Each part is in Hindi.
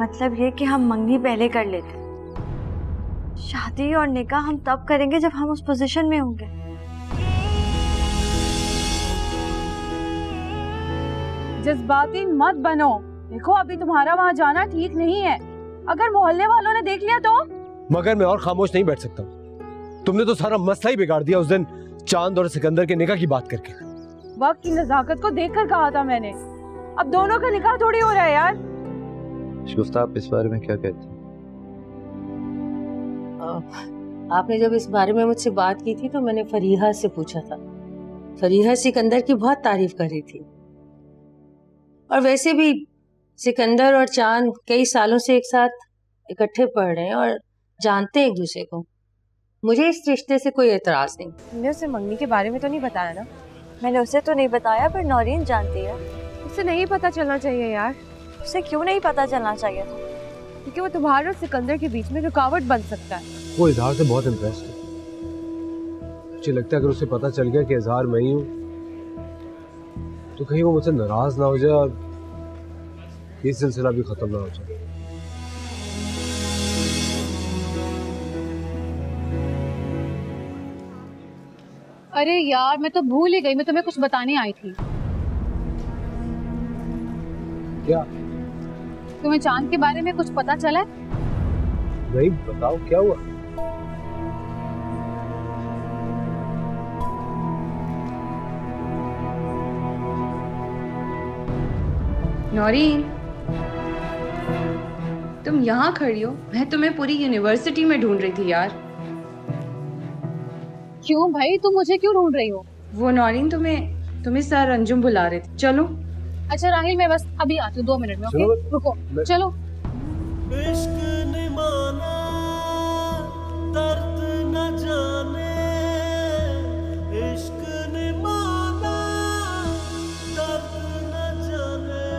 मतलब ये कि हम मंगनी पहले कर लेते, शादी और निकाह हम तब करेंगे जब हम उस पोजीशन में होंगे। जज्बाती मत बनो, देखो अभी तुम्हारा वहाँ जाना ठीक नहीं है, अगर मोहल्ले वालों ने देख लिया तो। मगर मैं और खामोश नहीं बैठ सकता, तुमने तो सारा मसला ही बिगाड़ दिया उस दिन चांद और सिकंदर के निकाह की बात करके। वक्त की नजाकत को देखकर कहा था मैंने, अब दोनों का निकाह थोड़ी हो रहा है यार। शिगुफ्ता आप इस बारे में क्या कहती हैं? आपने जब इस बारे में मुझसे बात की थी तो मैंने फरीहा से पूछा था। फरीहा सिकंदर की बहुत तारीफ कर रही थी और वैसे भी सिकंदर और चांद कई सालों से एक साथ इकट्ठे पढ़ रहे हैं और जानते हैं एक दूसरे को। मुझे इस रिश्ते से कोई एतराज नहीं। तुमने उसे मंगनी के बारे में तो नहीं बताया ना? मैंने उसे तो नहीं बताया पर नौरीन जानती है। उसे नहीं पता चलना चाहिए यार। उसे क्यों नहीं पता चलना चाहिए? क्योंकि वो तुम्हारे और सिकंदर के बीच में रुकावट बन सकता है। वो इजहार से बहुत इम्प्रेस्ड है। मुझे लगता है अगर उसे पता चल गया कि इजहार मैं ही हूँ तो कहीं वो मुझसे नाराज ना हो जाए और ये सिलसिला भी खत्म ना हो जाए। अरे यार मैं तो भूल ही गई, मैं तुम्हें कुछ बताने आई थी। क्या तुम्हें चांद के बारे में कुछ पता चला है? नहीं बताओ क्या हुआ? नौरीन तुम यहाँ खड़ी हो, मैं तुम्हें पूरी यूनिवर्सिटी में ढूंढ रही थी यार। क्यों भाई तुम मुझे क्यों ढूंढ रही हो? वो नौरीन तुम्हें सर रंजुम बुला रहे थे। चलो। अच्छा राहिल मैं बस अभी आती हूँ 2 मिनट में। ओके रुको चलो। इश्क ने माना दर्द न जाने, इश्क ने माना दर्द न जाने।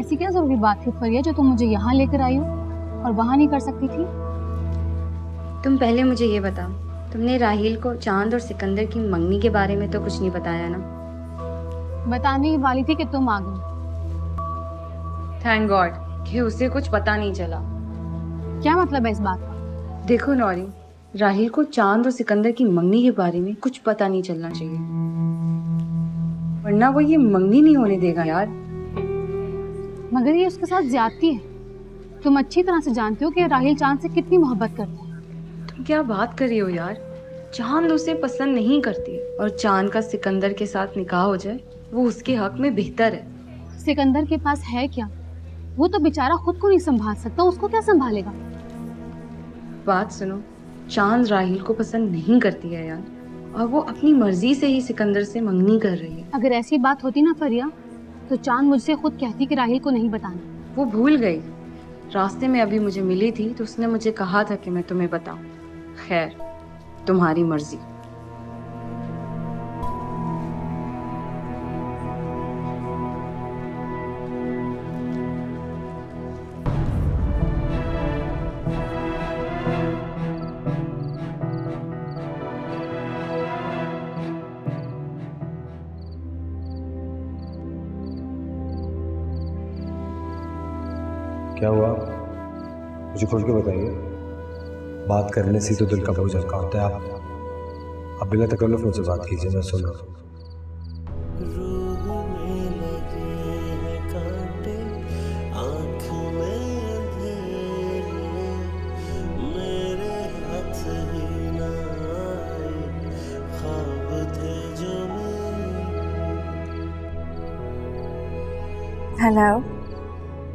ऐसी क्या जरूरी बात थी फरिया जो तुम मुझे यहाँ लेकर आई हो और वहाँ नहीं कर सकती थी? तुम पहले मुझे ये बताओ, तुमने राहिल को चांद और सिकंदर की मंगनी के बारे में तो कुछ नहीं बताया ना? बताने ही वाली थी कि तुम आ गई। थैंक गॉड कि उसे कुछ पता नहीं चला। क्या मतलब है इस बात का? देखो नौरीन, राहिल को चांद और सिकंदर की मंगनी के बारे में कुछ पता नहीं चलना चाहिए, वरना वो ये मंगनी नहीं होने देगा यार। मगर ये उसके साथ ज्यादती है। तुम अच्छी तरह से जानते हो कि राहिल चांद से कितनी मोहब्बत करता है। क्या बात कर रही हो यार, चांद उसे पसंद नहीं करती और चांद का सिकंदर के साथ निकाह हो जाए वो उसके हक में बेहतर है। सिकंदर के पास है क्या? वो तो बेचारा खुद को नहीं संभाल सकता, उसको क्या संभालेगा? बात सुनो, चांद राहिल को पसंद नहीं करती है यार और वो अपनी मर्जी से ही सिकंदर से मंगनी कर रही है। अगर ऐसी बात होती ना फरिया तो चांद मुझसे खुद कहती कि राहिल को नहीं बताना। वो भूल गई, रास्ते में अभी मुझे मिली थी तो उसने मुझे कहा था कि मैं तुम्हें बताऊँ। खैर तुम्हारी मर्जी। क्या हुआ? मुझे खोल के बताइए। बात करने से तो दिल का बोझ हल्का होता है। आप बिना तकल्लुफ मुझसे बात कीजिए, मैं सुन रहा हूँ। हेलो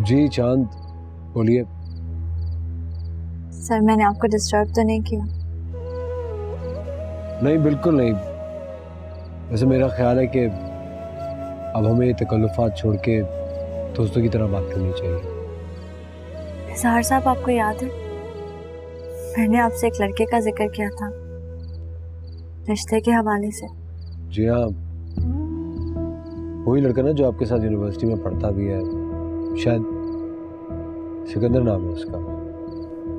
जी चांद बोलिए। सर मैंने आपको डिस्टर्ब तो नहीं किया? नहीं बिल्कुल नहीं। वैसे मेरा ख्याल है कि अब हमें तकल्लुफात छोड़ के दोस्तों की तरह बात करनी चाहिए। निसार साहब आपको याद है मैंने आपसे एक लड़के का जिक्र किया था रिश्ते के हवाले से? जी हाँ, वही लड़का ना जो आपके साथ यूनिवर्सिटी में पढ़ता भी है, शायद सिकंदर नाम है उसका।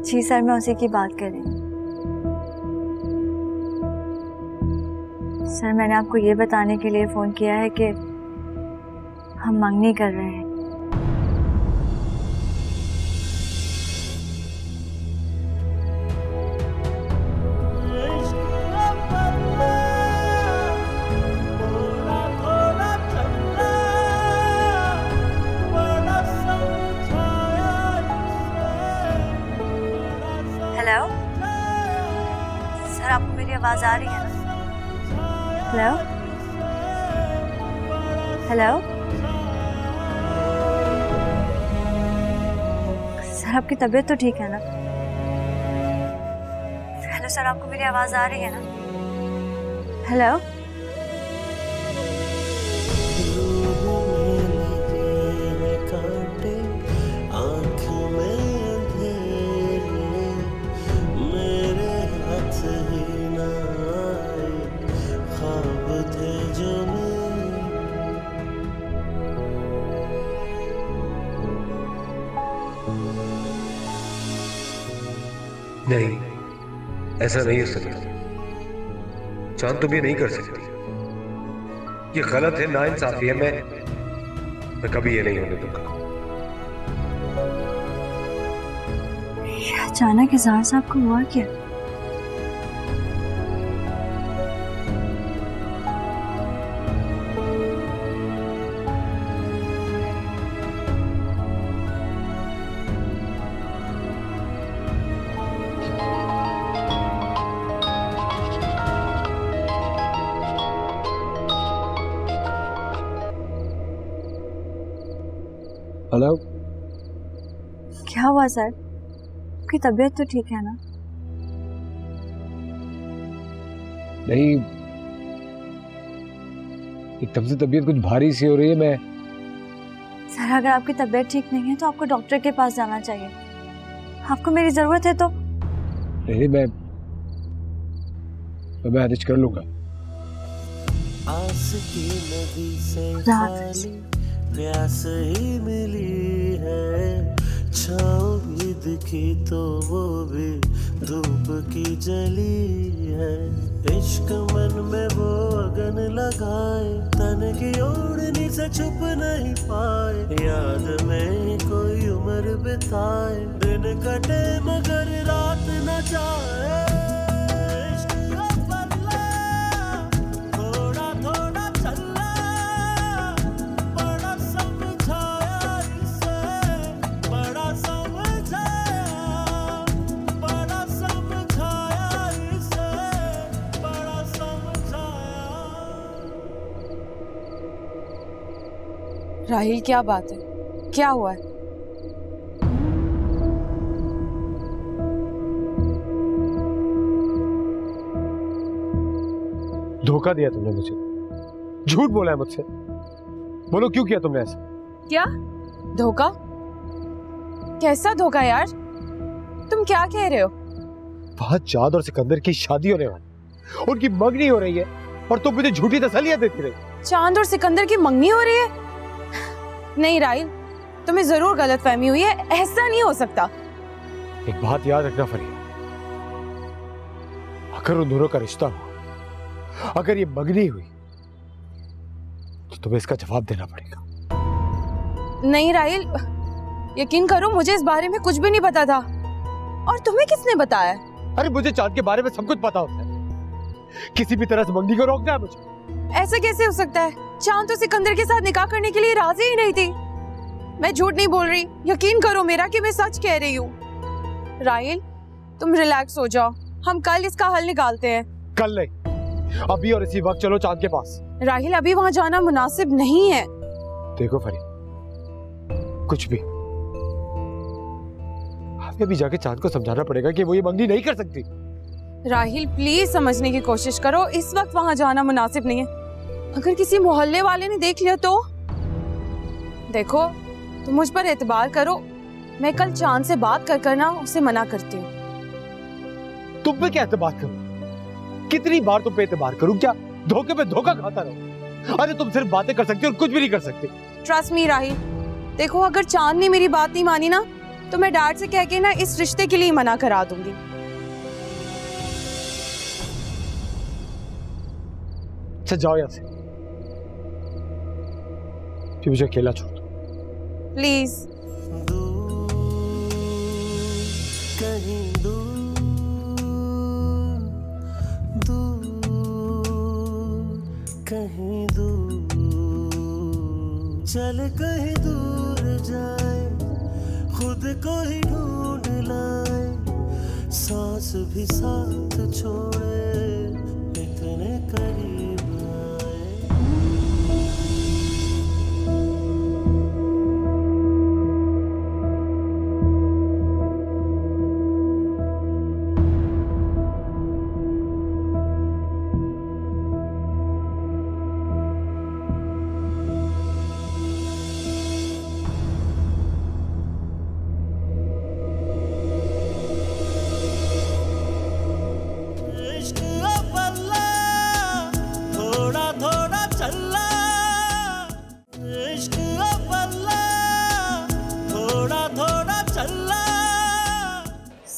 जी सर मैं उसी की बात कर रही हूँ। सर मैंने आपको ये बताने के लिए फ़ोन किया है कि हम मंगनी कर रहे हैं। आवाज आ रही है ना? हेलो हेलो सर, आपकी तबीयत तो ठीक है ना? हेलो सर, आपको मेरी आवाज आ रही है ना? हेलो नहीं, ऐसा नहीं हो सकता। चांद तुम ये नहीं कर सकती, ये गलत है, ना इंसाफी है। मैं कभी ये नहीं होने दूंगा। अचानक इजहार साहब को हुआ क्या? हेलो, क्या हुआ सर? आपकी तबीयत तो ठीक है ना? नहीं, एकदम से तबीयत कुछ भारी सी हो रही है। मैं सर, अगर आपकी तबीयत ठीक नहीं है तो आपको डॉक्टर के पास जाना चाहिए। आपको मेरी जरूरत है तो। नहीं, मैं मैनेज कर लूंगा। प्यास ही मिली है, छाँव भी दिखी तो वो भी धूप की जली है। इश्क मन में वो अगन लगाए, तन की ओढ़नी से छुप नहीं पाए। याद में कोई उम्र बिताए, दिन कटे मगर रात न जाए। राहिल, क्या बात है? क्या हुआ है? धोखा दिया तुमने मुझे, झूठ बोला है मुझसे। बोलो, क्यों किया तुमने ऐसा? क्या धोखा? कैसा धोखा यार? तुम क्या कह रहे हो? वहां चाँद और सिकंदर की शादी होने वाली, उनकी मंगनी हो रही है, और तुम मुझे झूठी तसल्लियां देती रही। चाँद और सिकंदर की मंगनी हो रही है? नहीं राहिल, तुम्हें जरूर गलतफहमी हुई है, ऐसा नहीं हो सकता। एक बात याद रखना फरीहा, अगर उन दोनों का रिश्ता हुआ, अगर ये मंगनी हुई, तो तुम्हें इसका जवाब देना पड़ेगा। नहीं राहिल, यकीन करो मुझे इस बारे में कुछ भी नहीं पता था। और तुम्हें किसने बताया? अरे मुझे चाँद के बारे में सब कुछ पता होता है। किसी भी तरह से मंगनी को रोकना है मुझे। ऐसा कैसे हो सकता है? चांद तो सिकंदर के साथ निकाह करने के लिए राजी ही नहीं थी। मैं झूठ नहीं बोल रही, यकीन करो मेरा कि मैं सच कह रही हूँ। राहिल, तुम रिलैक्स हो जाओ, हम कल इसका हल निकालते हैं। कल नहीं, अभी और इसी वक्त चलो चांद के पास। राहिल, अभी वहाँ जाना मुनासिब नहीं है। देखो फरीहा, कुछ भी हमें अभी जाके चांद को समझाना पड़ेगा कि वो ये मंगनी नहीं कर सकती। राहिल प्लीज समझने की कोशिश करो, इस वक्त वहाँ जाना मुनासिब नहीं है। अगर किसी मोहल्ले वाले ने देख लिया तो? देखो, तुम मुझ पर एतबार करो, मैं कल चांद से बात कर करना उसे मना करती हूँ। तुम पे क्या एतबार करूँ? कितनी बार तुम पे एतबार करूँ? क्या धोखे पे धोखा खाता रहो? अरे तुम सिर्फ बातें कर सकते हो और कुछ भी नहीं कर सकते। ट्रस्ट मी राहिल, देखो अगर चांद ने मेरी बात नहीं मानी ना, तो मैं डैड से कह के ना इस रिश्ते के लिए मना करा दूंगी। अच्छा जाओ यहाँ से, मुझे अकेला छोड़ दो प्लीज। कहीं दूर चल कहीं दूर जाए, खुद को ही ढूंढ लाए, सांस भी साथ छोड़े, इतने करीब आए।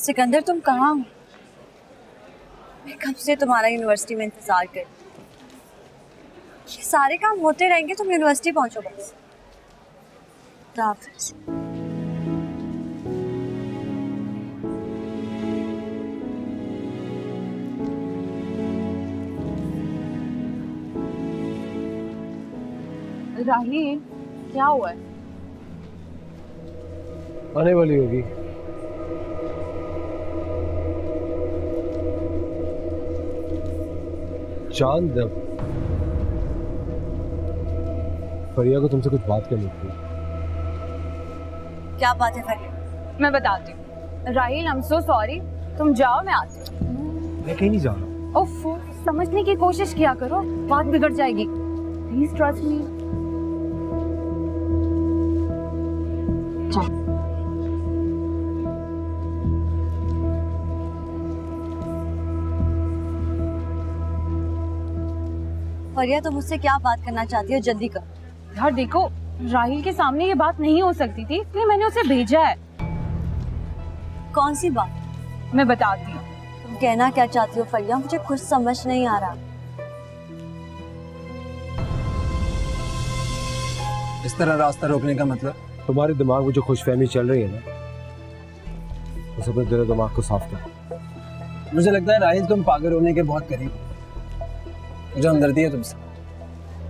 सिकंदर तुम कहाँ हो? मैं कब से तुम्हारा यूनिवर्सिटी में इंतजार कर रही हूं। ये सारे काम होते रहेंगे, तुम यूनिवर्सिटी पहुंचो बस। राहिल क्या हुआ? आने वाली होगी। जान दब फरिया को तुमसे कुछ बात करनी थी। क्या बात है फरिया? मैं बताती हूँ। Rahil I am so sorry, तुम जाओ मैं आती हूँ। मैं कहीं नहीं जा रहा। ओफो, समझने की कोशिश किया करो, बात बिगड़ जाएगी। Please trust me. फरिया तुम मुझसे क्या बात करना चाहती हो? जल्दी करो यार। देखो राहिल के सामने ये बात नहीं हो सकती थी, इसलिए मैंने उसे भेजा है। कौन सी बात? मैं बताती हूँ। तुम कहना क्या चाहती हो फरिया? मुझे कुछ समझ नहीं आ रहा। इस तरह रास्ता रोकने का मतलब? तुम्हारे दिमाग में जो खुशफहमी चल रही है ना, उसे अपने दिल दिमाग को साफ करो। मुझे लगता है राहिल तुम पागल होने के बहुत करीब हो। मुझे हमदर्दी है तुमसे।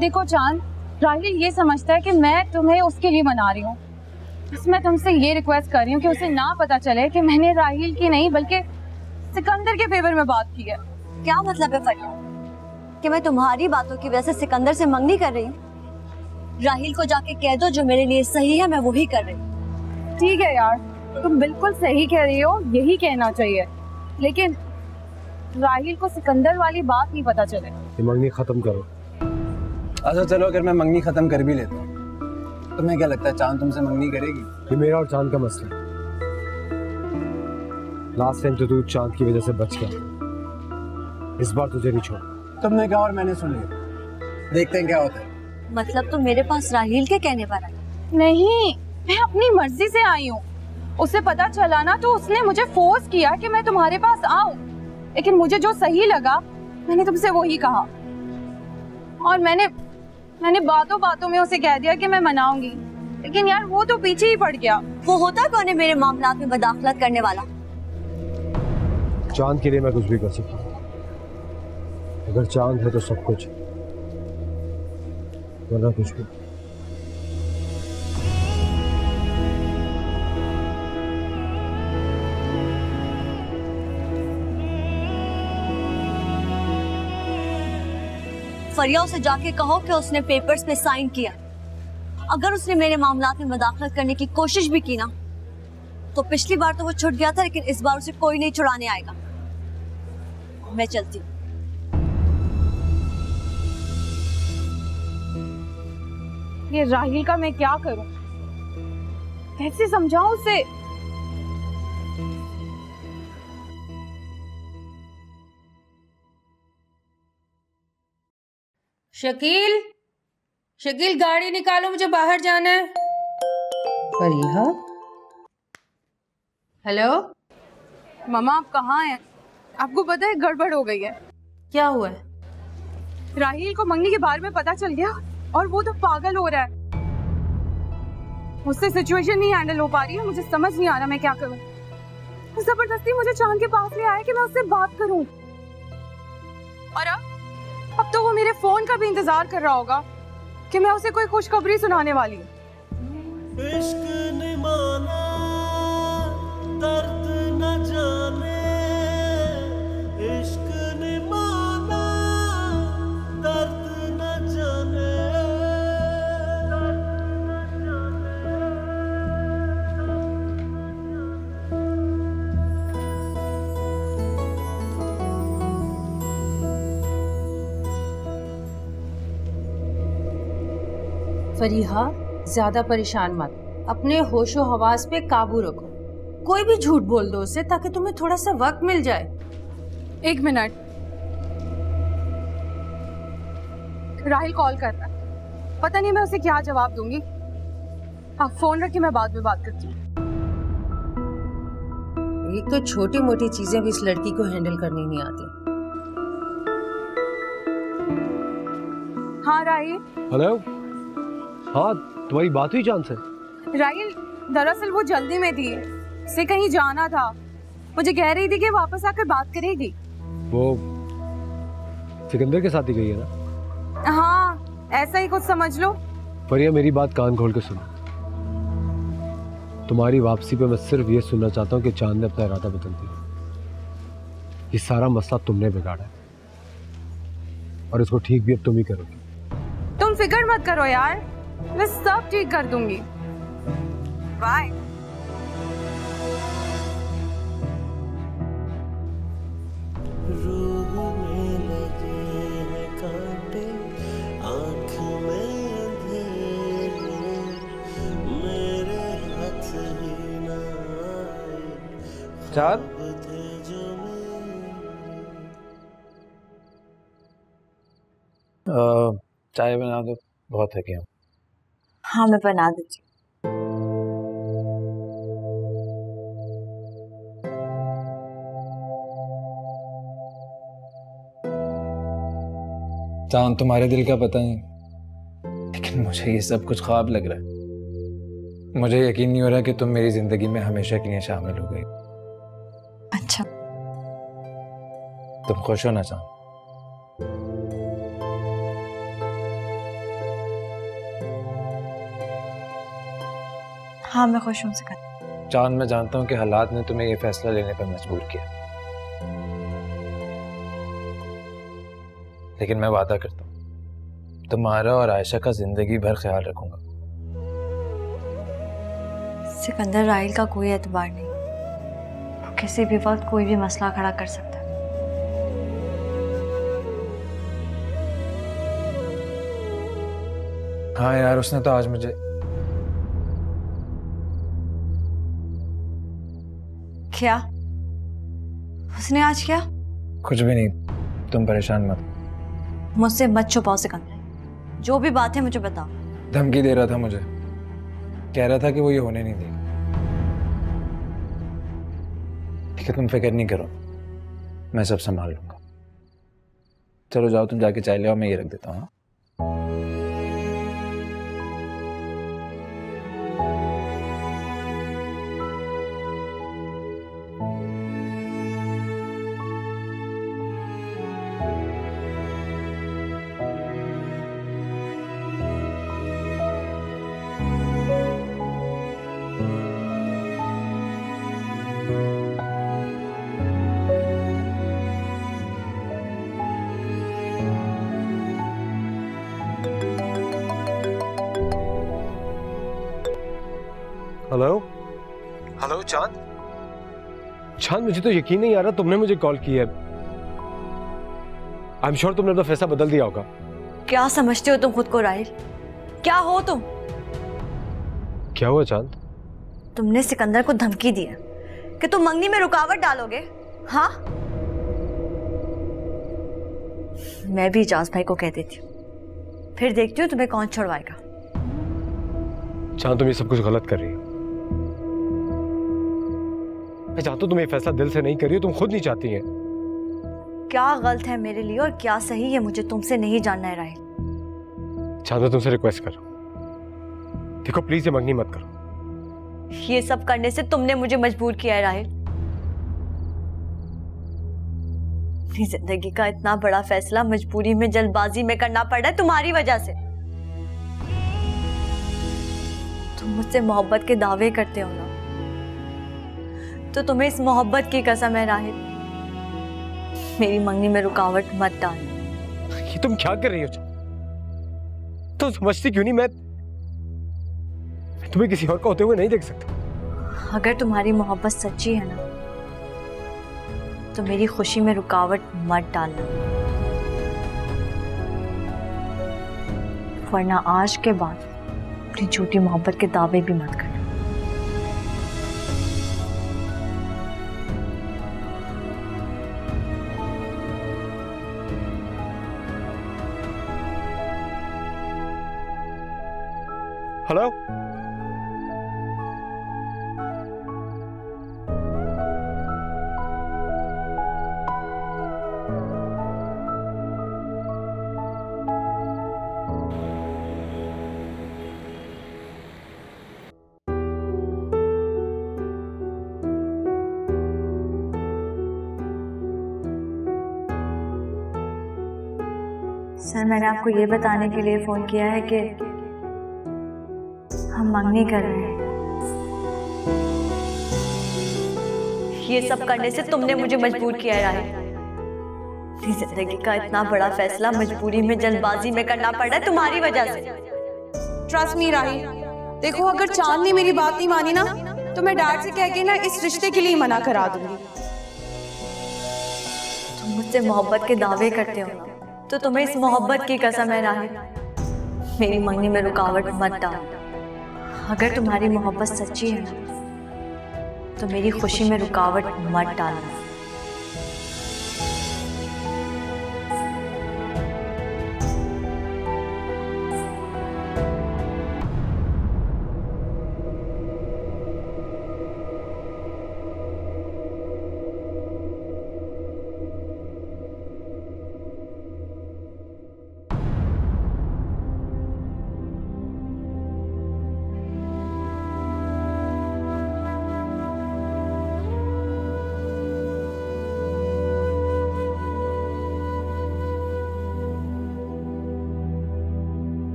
देखो चांद, राहिल ये समझता है कि मैं तुम्हें उसके लिए मना रही हूँ। मैं तुमसे ये रिक्वेस्ट कर रही हूँ कि उसे ना पता चले कि मैंने राहिल की नहीं बल्कि सिकंदर के फेवर में बात की है। क्या मतलब है फरिया कि मैं तुम्हारी बातों की वजह से सिकंदर से मंगनी कर रही हूँ? राहिल को जाके कह दो जो मेरे लिए सही है मैं वही कर रही हूँ। ठीक है यार, तुम बिल्कुल सही कह रही हो, यही कहना चाहिए, लेकिन राहिल को सिकंदर वाली बात नहीं पता चले। मंगनी खत्म करो। अच्छा चलो, अगर मैं मंगनी खत्म कर भी लेता हूँ, तुम्हें क्या लगता है चांद तुमसे मंगनी करेगी? ये मेरा और चांद का मसला। लास्ट टाइम तो तू चांद की वजह से बच गया, इस बार तुझे नहीं छोड़। तुमने कहा और मैंने सुन लिया, देखते हैं क्या होता है। मतलब तुम मेरे पास राहिल के कहने पर आई? नहीं, मैं अपनी मर्जी से आई हूँ। उसे पता चला ना तो उसने मुझे फोर्स किया कि मैं तुम्हारे पास आऊँ, लेकिन मुझे जो सही लगा मैंने तुमसे वो ही कहा। और मैंने बातों बातों में उसे कह दिया कि मैं मनाऊंगी, लेकिन यार वो तो पीछे ही पड़ गया। वो होता कौन है मेरे मामला में मदाखलत करने वाला? चांद के लिए मैं कुछ भी कर सकता हूँ। अगर चांद है तो सब कुछ, वरना कुछ भी। फरिया उसे जाके कहो कि उसने पेपर्स पे साइन किया। अगर उसने मेरे मामलात में मदाखलत करने की कोशिश भी की ना, तो पिछली बार तो वो छुट गया था, लेकिन इस बार उसे कोई नहीं छुड़ाने आएगा। मैं चलती हूँ। ये राहिल का मैं क्या करूं? कैसे समझाऊं उसे? शकील, शकील गाड़ी निकालो, मुझे बाहर जाना है। फरीहा? हेलो मम्मा, आप कहाँ हैं? आपको पता है गड़बड़ हो गई है। क्या हुआ है? राहिल को मंगनी के बारे में पता चल गया और वो तो पागल हो रहा है। उससे सिचुएशन नहीं हैंडल हो पा रही है, मुझे समझ नहीं आ रहा मैं क्या करूं। जबरदस्ती मुझे चांद के पास ले आया कि मैं उससे बात करूं। और अब तो वो मेरे फोन का भी इंतजार कर रहा होगा कि मैं उसे कोई खुशखबरी सुनाने वाली हूं। इश्क ने माना, दर्द न जाने, इश्क ने माना, दर्द न जाने। फरीहा, ज्यादा परेशान मत, अपने होशो हवास पे काबू रखो। कोई भी झूठ बोल दो उसे ताकि तुम्हें थोड़ा सा वक्त मिल जाए। एक मिनट, राहिल कॉल कर रहा है, पता नहीं मैं उसे क्या जवाब दूंगी। आप फोन रखिए, मैं बाद में बात करती हूँ। ये तो छोटी मोटी चीजें भी इस लड़की को हैंडल करनी नहीं आती। हाँ राहिल। हेलो। हाँ, तुम्हारी बात हुई जान से? राहिल, दरअसल वो जल्दी में थी, उसे कहीं जाना था। मुझे कह रही थी कि वापस आकर बात करेगी। वो सिकंदर के साथ ही गई है ना? हाँ, ऐसा ही कुछ समझ लो। फरिया, मेरी बात कान खोल के सुनो। तुम्हारी वापसी पे मैं सिर्फ ये सुनना चाहता हूँ कि चांद ने अपना इरादा बदल दिया। ये सारा मसला तुमने बिगाड़ा और इसको ठीक भी अब तुम ही करोगी। तुम फिक्र मत करो यार, मैं सब ठीक कर दूंगी। बाय। चार चाय बना दो, बहुत थकी हूँ। हाँ, मैं बना देती हूँ। चांद, तुम्हारे दिल का पता नहीं, लेकिन मुझे ये सब कुछ ख्वाब लग रहा है। मुझे यकीन नहीं हो रहा कि तुम मेरी जिंदगी में हमेशा के लिए शामिल हो गई। अच्छा, तुम खुश हो ना चांद? हाँ, मैं खुश हूँ सिकंदर। चांद, मैं जानता हूँ कि हालात ने तुम्हें ये फैसला लेने पर मजबूर किया, लेकिन मैं वादा करता हूँ तुम्हारा और आयशा का जिंदगी भर ख्याल रखूंगा। सिकंदर, राहिल का कोई एतबार नहीं, वो किसी भी वक्त कोई भी मसला खड़ा कर सकता है। हाँ यार, उसने तो आज मुझे क्या? उसने आज क्या? कुछ भी नहीं, तुम परेशान मत। मुझसे मत छुपाओ सिकंदर, जो भी बात है मुझे बताओ। धमकी दे रहा था मुझे, कह रहा था कि वो ये होने नहीं देगा। ठीक है, तुम फिक्र नहीं करो, मैं सब संभाल लूंगा। चलो जाओ, तुम जाके चाय ले आओ, मैं ये रख देता हूँ। हेलो चांद। चांद, मुझे तो यकीन नहीं आ रहा तुमने मुझे कॉल की है। आई एम श्योर तुमने अपना फैसला बदल दिया होगा। क्या समझते हो तुम खुद को राहिल? क्या हो तुम? क्या हुआ चांद? तुमने सिकंदर को धमकी दी है कि तुम मंगनी में रुकावट डालोगे। हाँ, मैं भी इजाज भाई को कह देती हूँ, फिर देखती हूँ तुम्हें कौन छोड़वाएगा। चांद, तुम ये सब कुछ गलत कर रही हो। मैं जानता हूँ तुम ये फैसला दिल से नहीं कर रही हो, तुम खुद नहीं चाहती हैं। क्या गलत है मेरे लिए और क्या सही है मुझे तुमसे नहीं जानना है राहिल। चांदा तुमसे रिक्वेस्ट कर, देखो प्लीज ये मंगनी मत करो। ये सब करने से तुमने मुझे मजबूर किया है राहिल। अपनी जिंदगी का इतना बड़ा फैसला मजबूरी में जल्दबाजी में करना पड़ रहा है तुम्हारी वजह से। तुम मुझसे मोहब्बत के दावे करते हो ना, तो तुम्हें इस मोहब्बत की कसम है राहिल, मेरी मंगनी में रुकावट मत डाल। ये तुम क्या कर रही हो? तुम समझती क्यों नहीं? मैं तुम्हें किसी और का होते हुए नहीं देख सकता। अगर तुम्हारी मोहब्बत सच्ची है ना, तो मेरी खुशी में रुकावट मत डालना, वरना आज के बाद अपनी झूठी मोहब्बत के दावे भी मत करना। हेलो, सर मैंने आपको ये बताने के लिए फोन किया है कि हम मांगने कर रहे हैं। ये सब करने से तुमने मुझे मजबूर किया है राहिल। अपनी जिंदगी का इतना बड़ा फैसला मजबूरी में जल्दबाजी में करना पड़ रहा है तुम्हारी वजह से। ट्रस्ट मी राहिल, देखो अगर चांद ने मेरी बात नहीं मानी ना, तो मैं डैड से कह के ना इस रिश्ते के लिए मना करा दूंगी। तुम मुझसे मोहब्बत के दावे करते हो ना, तो तुम्हें इस मोहब्बत की कसम है राहिल, मेरी मंगनी में रुकावट मत डाल। अगर तुम्हारी मोहब्बत सच्ची है ना, तो मेरी खुशी में रुकावट मत डालना,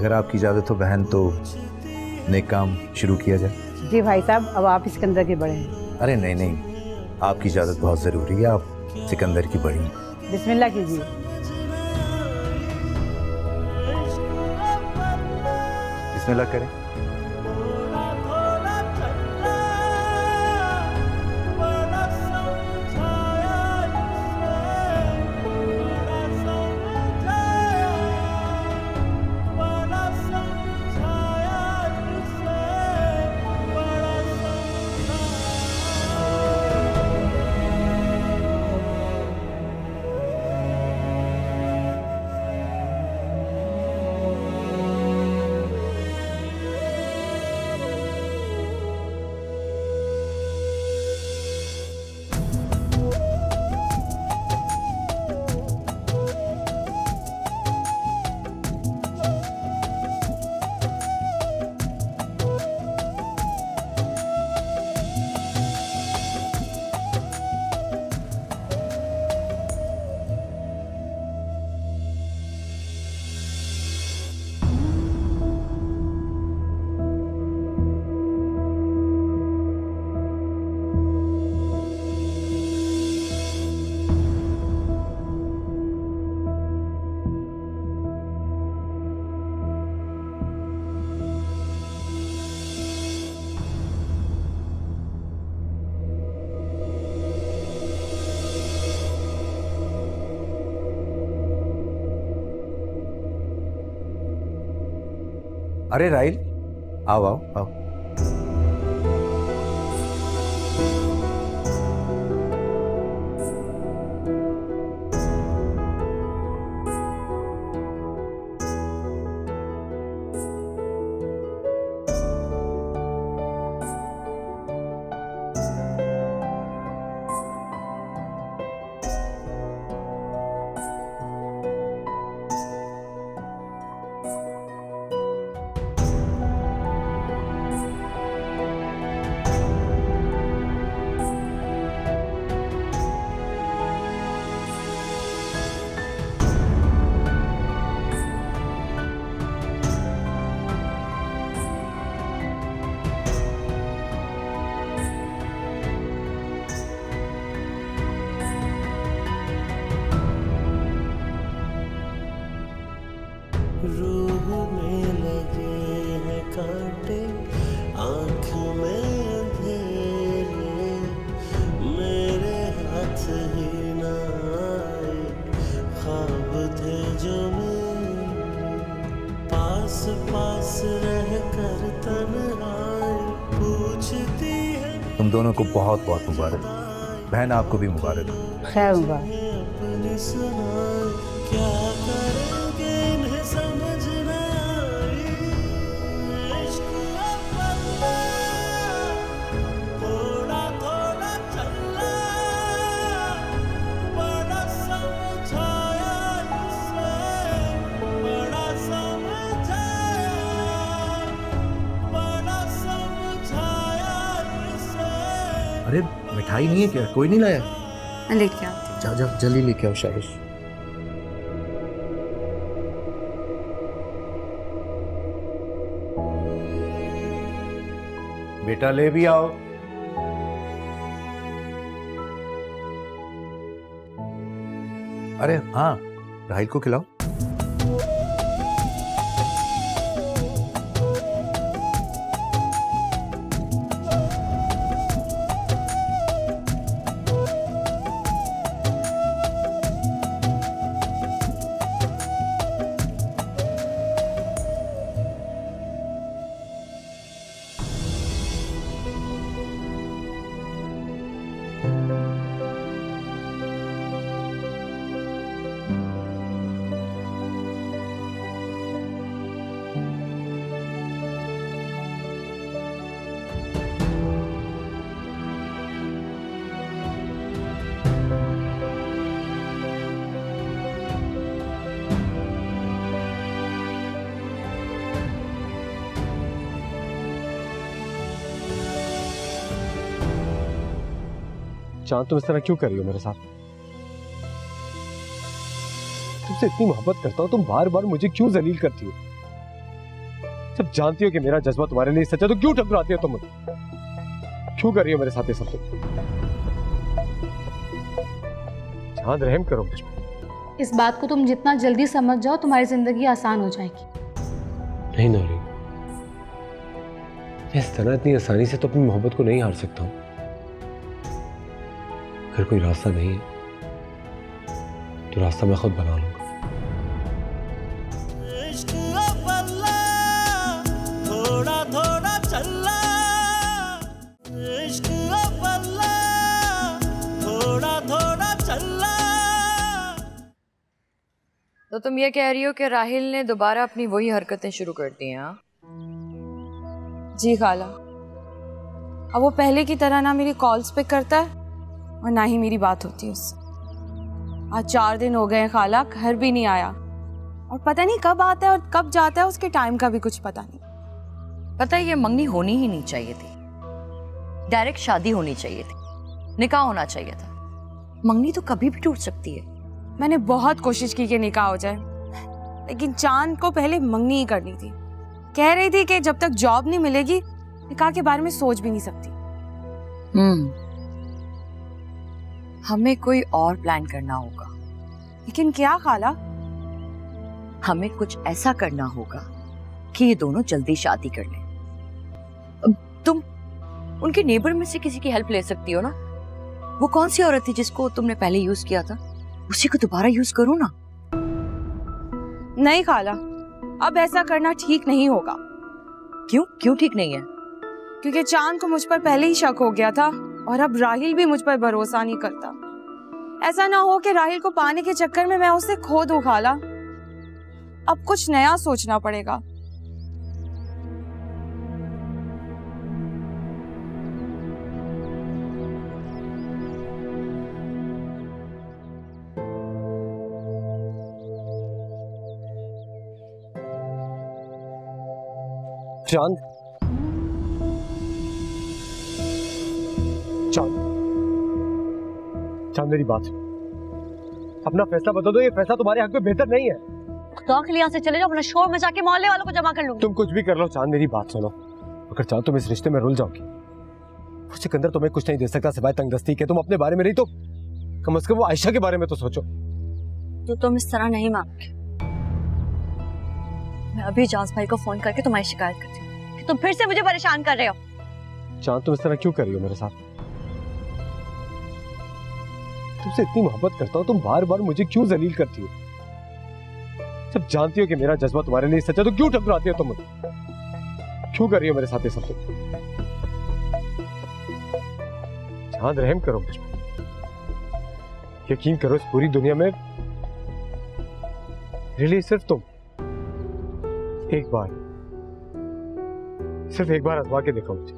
अगर आपकी इजाज़त हो बहन तो नेक काम शुरू किया जाए। जी भाई साहब, अब आप सिकंदर के बड़े हैं। अरे नहीं नहीं, आपकी इजाज़त बहुत ज़रूरी है, आप सिकंदर की बड़ी हैं। बिस्मिल्लाह कीजिए। बिस्मिल्लाह करें। अरे राहिल, आओ आओ आओ। तुम दोनों को बहुत बहुत मुबारक। बहन आपको भी मुबारक। खैर अरे मिठाई नहीं है क्या? कोई नहीं लाया? लेके आओ। जा जा जल्दी लेके आओ शायद। बेटा ले भी आओ। अरे हाँ राहिल को खिलाओ। जान तुम इस तरह क्यों कर रही हो मेरे साथ? तुमसे इतनी मोहब्बत करता हूं, तुम बार बार मुझे क्यों जलील करती हो? जब जानती हो कि मेरा जज्बा तुम्हारे लिए सच्चा, तो क्यों टकराती हो तुम? क्यों कर रही हो मेरे साथ ये सब? जान रहम करो मुझ पर। इस बात को तुम जितना जल्दी समझ जाओ तुम्हारी जिंदगी आसान हो जाएगी। नहीं नौरीन, इस तरह इतनी आसानी से तो अपनी मोहब्बत को नहीं हार सकता हूँ। अगर कोई रास्ता नहीं है तो रास्ता मैं खुद बना लूंगा। तो तुम ये कह रही हो कि राहिल ने दोबारा अपनी वही हरकतें शुरू कर दी हैं? जी खाला, अब वो पहले की तरह ना मेरी कॉल्स पिक करता है और ना ही मेरी बात होती है उससे। आज 4 दिन हो गए हैं खाला, घर भी नहीं आया और पता नहीं कब आता है और कब जाता है, उसके टाइम का भी कुछ पता नहीं। पता है ये मंगनी होनी ही नहीं चाहिए थी, डायरेक्ट शादी होनी चाहिए थी, निकाह होना चाहिए था। मंगनी तो कभी भी टूट सकती है। मैंने बहुत कोशिश की कि निकाह हो जाए, लेकिन चांद को पहले मंगनी ही करनी थी। कह रही थी कि जब तक जॉब नहीं मिलेगी निकाह के बारे में सोच भी नहीं सकती। हमें कोई और प्लान करना होगा। लेकिन क्या खाला? हमें कुछ ऐसा करना होगा कि ये दोनों जल्दी शादी कर लें। तुम उनके नेबर में से किसी की हेल्प ले सकती हो ना? वो कौन सी औरत थी जिसको तुमने पहले यूज किया था? उसी को दोबारा यूज करो ना। नहीं खाला, अब ऐसा करना ठीक नहीं होगा। क्यों? क्यों ठीक नहीं है? क्योंकि चांद को मुझ पर पहले ही शक हो गया था और अब राहिल भी मुझ पर भरोसा नहीं करता। ऐसा ना हो कि राहिल को पाने के चक्कर में मैं उसे खो दूं खाला। अब कुछ नया सोचना पड़ेगा। चांद, चांद मेरी बात, अपना फैसला बता दो। ये फैसला तुम्हारे हक में बेहतर नहीं है। तो के लिए यहाँ से चले जाओ, अपना शोर में जाके मोहल्ले वालों को जमा कर लूंगी। तुम कुछ भी कर लो। चांद मेरी बात सुनो, अगर चांद तुम इस रिश्ते में रुल जाओगी, वो सिकंदर तुम्हें कुछ नहीं दे सकता सिवाय तंगदस्ती के। तुम अपने बारे में नहीं तो कम अज कम वो आयशा के बारे में तो सोचो। तो तुम इस तरह नहीं मांगोगे। मैं अभी जाज भाई को फोन करके तुम्हारी शिकायत करती हूँ कि तुम फिर से मुझे परेशान कर रहे हो। चांद तुम इस तरह क्यों कर रही हो मेरे साथ? तुमसे इतनी मोहब्बत करता हूं, तुम बार बार मुझे क्यों जलील करती हो? जब जानती हो कि मेरा जज्बा तुम्हारे लिए सच्चा, तो क्यों टकराती हो तुम? क्यों कर रही हो मेरे साथ ये सब? जान, रहम करो मुझ पर। यकीन करो इस पूरी दुनिया में मेरे लिए सिर्फ तुम सिर्फ एक बार आजमा के देखो मुझे।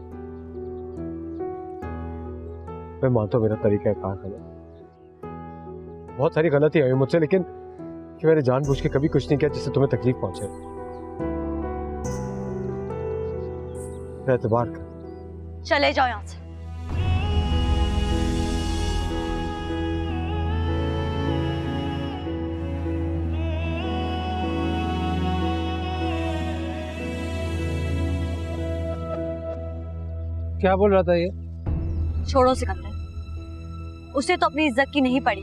मैं मानता हूँ मेरा तरीका कार गलत, बहुत सारी गलतियां हुई मुझसे, लेकिन कि मैंने जानबूझ के कभी कुछ नहीं किया जिससे तुम्हें तकलीफ पहुंचे। मैं एतबार कर, चले जाओ यहां से। क्या बोल रहा था ये? छोड़ो सिकंदर, उसे तो अपनी इज्जत की नहीं पड़ी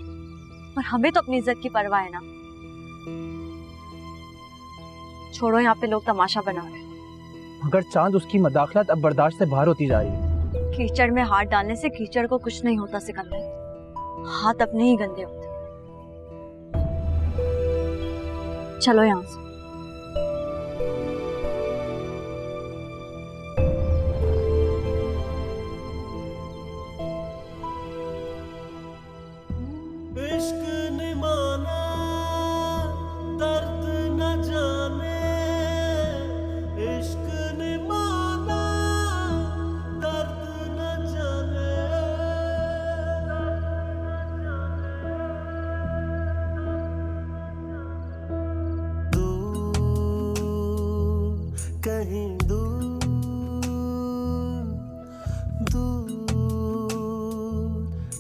पर हमें तो अपनी इज्जत की परवाह है ना। छोड़ो, यहाँ पे लोग तमाशा बना रहे। मगर चांद, उसकी मदाखलत अब बर्दाश्त से बाहर होती जा रही है। कीचड़ में हाथ डालने से कीचड़ को कुछ नहीं होता सिकंदर, हाथ अपने ही गंदे होते। चलो यहाँ से।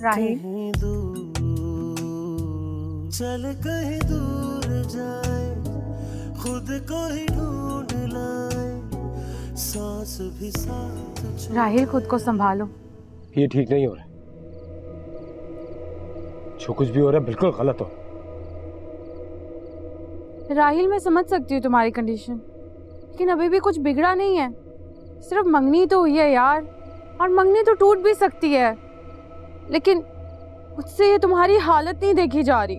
राहिल, चल कहीं दूर जाए, खुद को ही ढूंढ लाए, सांस भी साथ। राहिल, खुद को संभालो, ये ठीक नहीं हो रहा है। जो कुछ भी हो रहा है बिल्कुल गलत हो। राहिल, मैं समझ सकती हूँ तुम्हारी कंडीशन, लेकिन अभी भी कुछ बिगड़ा नहीं है। सिर्फ मंगनी तो हुई है यार, और मंगनी तो टूट भी सकती है, लेकिन मुझसे ये तुम्हारी हालत नहीं देखी जा रही।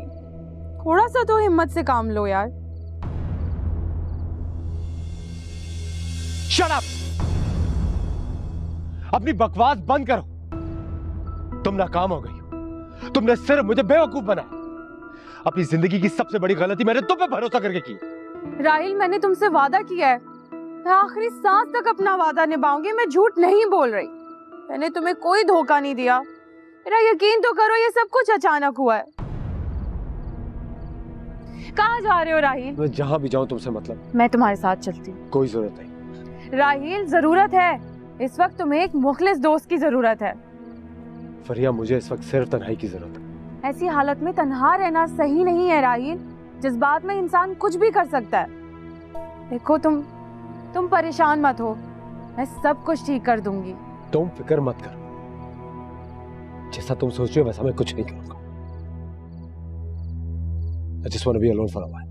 थोड़ा सा तो हिम्मत से काम लो यार। शट अप, अपनी बकवास बंद करो। तुम नाकाम हो गई, तुमने सिर्फ मुझे बेवकूफ बनाया। अपनी जिंदगी की सबसे बड़ी गलती मैंने तुम पे भरोसा करके की। राहिल, मैंने तुमसे वादा किया है, मैं आखिरी सांस तक अपना वादा निभाऊंगी। मैं झूठ नहीं बोल रही, मैंने तुम्हें कोई धोखा नहीं दिया। मेरा यकीन तो करो, ये सब कुछ अचानक हुआ है। कहाँ जा रहे हो राहिल? मैं जहाँ भी जाऊँ तुमसे मतलब। मैं तुम्हारे साथ चलती हूँ। कोई जरूरत नहीं राहिल, जरूरत है। इस वक्त तुम्हें एक मुखलिस दोस्त की जरूरत है। फरिया, मुझे इस वक्त सिर्फ तन्हाई की जरूरत है। ऐसी हालत में तन्हा रहना सही नहीं है राहिल। जज्बात में इंसान कुछ भी कर सकता है। देखो, तुम परेशान मत हो, मैं सब कुछ ठीक कर दूंगी। तुम फिक्र मत करो, जैसा तुम सोच रहे हो वैसा मैं कुछ नहीं करूंगा। I just want to be alone for a while.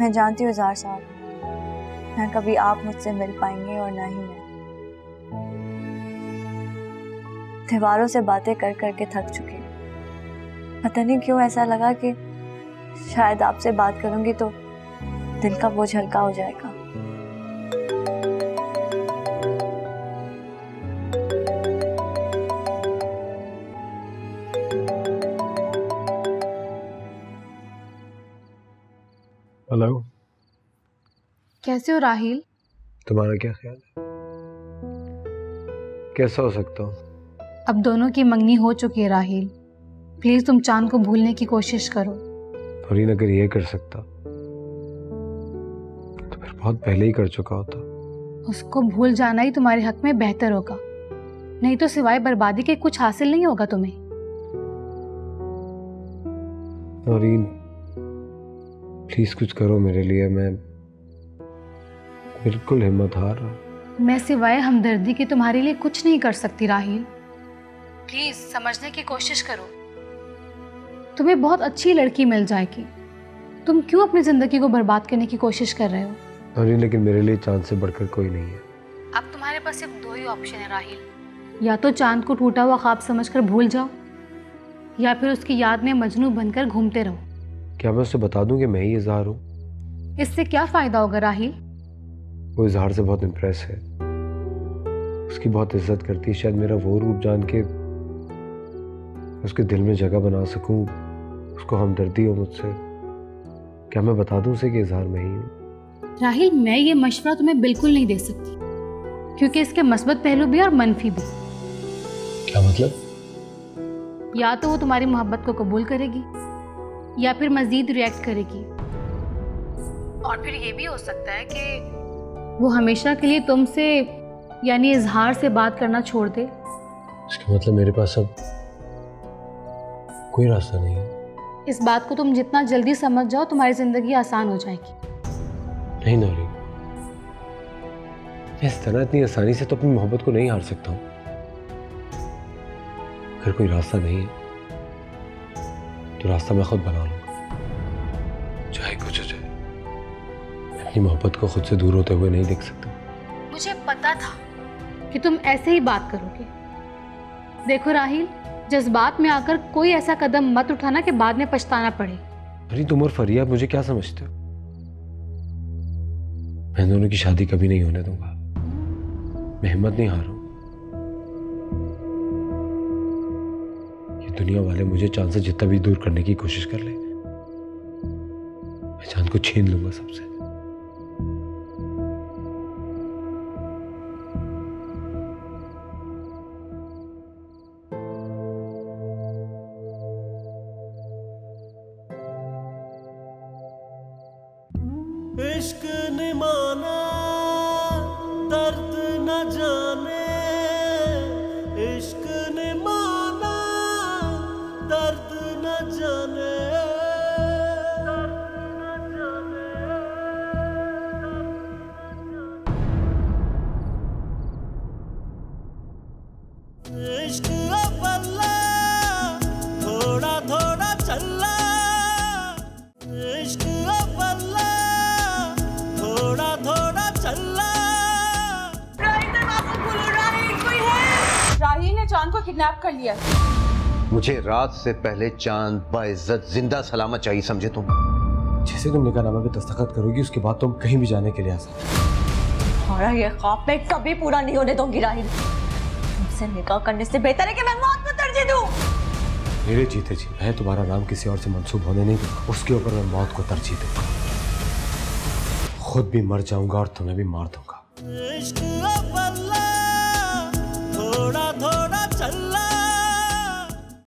मैं जानती हूँ जार साहब, ना कभी आप मुझसे मिल पाएंगे और ना ही मैं। दीवारों से बातें कर करके थक चुकी। पता नहीं क्यों ऐसा लगा कि शायद आपसे बात करूंगी तो दिल का बोझ हल्का हो जाएगा। हेलो, कैसे हो राहिल? तुम्हारा क्या ख्याल है, कैसा हो सकता हूँ? अब दोनों की मंगनी हो चुकी है राहिल, प्लीज तुम चांद को भूलने की कोशिश करो। फरीन, अगर ये कर सकता तो फिर बहुत पहले ही कर चुका होता। उसको भूल जाना ही तुम्हारे हक में बेहतर होगा, नहीं तो सिवाय बर्बादी के कुछ हासिल नहीं होगा तुम्हें। नौरीन, प्लीज कुछ करो मेरे लिए, मैं बिल्कुल हिम्मत हार रहा हूं। मैं सिवाय हमदर्दी के तुम्हारे लिए कुछ नहीं कर सकती राहिल, प्लीज समझने की कोशिश करो। तुम्हें बहुत अच्छी लड़की मिल जाएगी, तुम क्यों अपनी जिंदगी को बर्बाद करने की कोशिश कर रहे हो? अरे लेकिन मेरे लिए चांद से बढ़कर कोई नहीं है। अब तुम्हारे पास सिर्फ दो ही ऑप्शन है राहिल, या तो चांद को टूटा हुआ ख्वाब समझकर भूल जाओ, या फिर उसकी याद में मजनू बनकर घूमते रहो। क्या मैं उसे बता दूं कि मैं ही इजहार हूँ? इससे क्या फायदा होगा राहिल? वो इजहार से बहुत इम्प्रेस है, उसकी बहुत इज्जत करती है। शायद मेरा वो रूप जान के उसके दिल में जगह बना सकूं, उसको हमदर्दी हो मुझसे। क्या मैं बता दूं उसे कि इजहार मैं ही हूँ? राहिल, मैं ये मशवरा तुम्हें बिल्कुल नहीं दे सकती, क्योंकि इसके मस्बत पहलू भी और मनफी भी। क्या मतलब? या तो वो तुम्हारी मोहब्बत को कबूल करेगी या फिर मजीद रिएक्ट करेगी, और फिर ये भी हो सकता है कि वो हमेशा के लिए तुमसे यानी इजहार से बात करना छोड़ दे। इसका मतलब मेरे पास अब कोई रास्ता नहीं है। इस बात को तुम जितना जल्दी समझ जाओ तुम्हारी जिंदगी आसान हो जाएगी। नहीं नौरी, इस तरह इतनी आसानी से तो अपनी मोहब्बत को नहीं हार सकता हूँ। अगर कोई रास्ता नहीं है तो रास्ता मैं खुद बना लूंगा, चाहे कुछ हो जाए। अपनी मोहब्बत को खुद से दूर होते हुए नहीं देख सकता। मुझे पता था कि तुम ऐसे ही बात करोगे। देखो राहिल, जज्बात में आकर कोई ऐसा कदम मत उठाना कि बाद में पछताना पड़े। अरे तुम और फरीहा मुझे क्या समझते हो? मैं दोनों की शादी कभी नहीं होने दूंगा। मैं हिम्मत नहीं हारूं। ये दुनिया वाले मुझे जान से जितना भी दूर करने की कोशिश कर ले, मैं जान को छीन लूंगा सबसे। इश्क ने माना दर्द न जाने, इश्क ने माना दर्द न जाने, दर्द न जाने, दर्द न जाने। इश्क बल्ला थोड़ा थोड़ा चला, इश्क बल्ला थोड़ा थोड़ा चला। राहिल ने चांद को किडनैप कर लिया। मुझे रात से पहले चांद बाइज्जत जिंदा सलामत चाहिए, समझे तुम? जैसे तुम निकाहनामा पे दस्तखत करोगी उसके बाद तुम कहीं भी जाने के लिए आ सकते हो। तुम्हारा ये ख्वाब मैं कभी पूरा नहीं होने दूंगी राहिल। तुमसे निकाह करने से बेहतर है कि मैं मौत को तरजीह दूं। मेरे जीते जी मैं तुम्हारा नाम किसी और से मंसूब होने नहीं दूंगा, उसके ऊपर मैं मौत को तरजीह दूंगा। खुद भी मर जाऊंगा और तुम्हें भी मार दूंगा।